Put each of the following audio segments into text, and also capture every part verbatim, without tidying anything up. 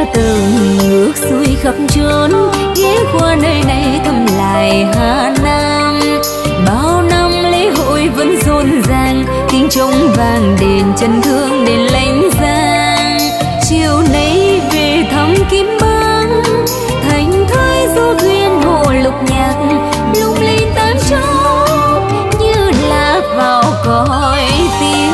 đã từng nước xuôi khắp chốn, ghé qua nơi này thăm lại Hà Nam. Bao năm lễ hội vẫn rộn ràng, tiếng trống vang đền chân thương đền lãnh giang. Chiều nay về thăm Kim Bang, thành thái du thuyền hồ lục nhạc, lung linh tám chỗ như lá vào cõi tiếng.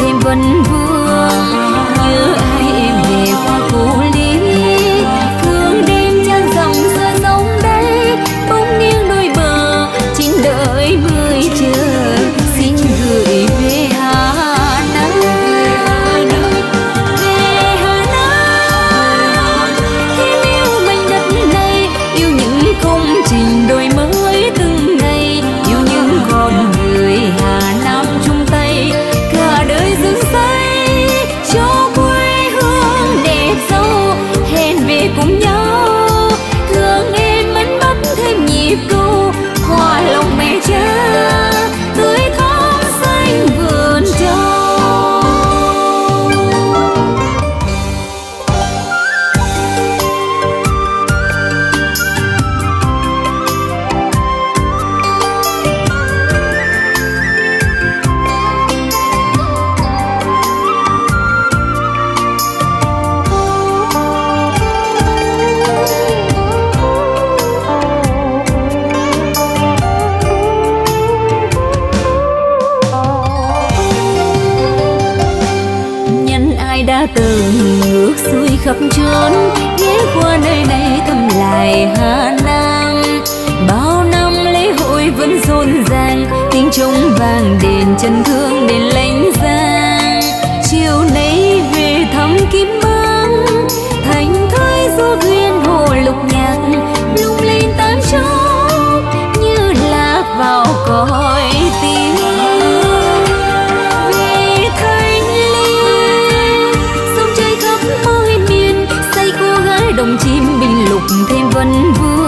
Thêm vân vương như ai em về qua phố lý, thương đêm trang dòng xa sông đây bóng nghiêng đôi bờ, chín đợi mới chờ xin gửi về Hà Nam. Về Hà Nam thêm yêu mảnh đất này, yêu những công trình đổi mới từng ngày, yêu những con người Hà Nam chung tay dừng say cho quê hương đẹp sâu, hẹn về cùng nhau thương em mến mắt thêm nhịp câu hòa lòng mẹ cha tươi thắm xanh vườn trầu. Đã từng nước xuôi khắp chốn, ghé qua nơi này thăm lại Hà Nam. Bao năm lễ hội vẫn rộn ràng, tiếng trống vang đền chân thương đền lãnh giang. Chiều nay về thăm Kim Bang, thành thái du thuyền hồ lục nhạc, lung linh tám chỗ như lá vào cõi tiếng. Đồng chim bình lục thêm vân vương.